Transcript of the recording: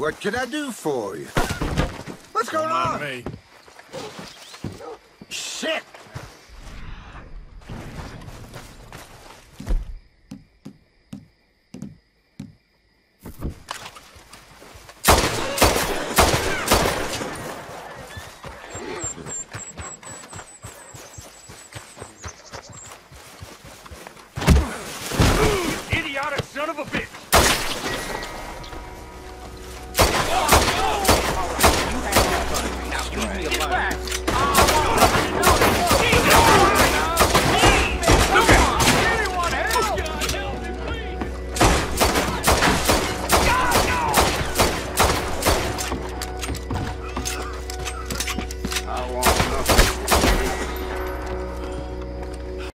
What can I do for you? What's going on?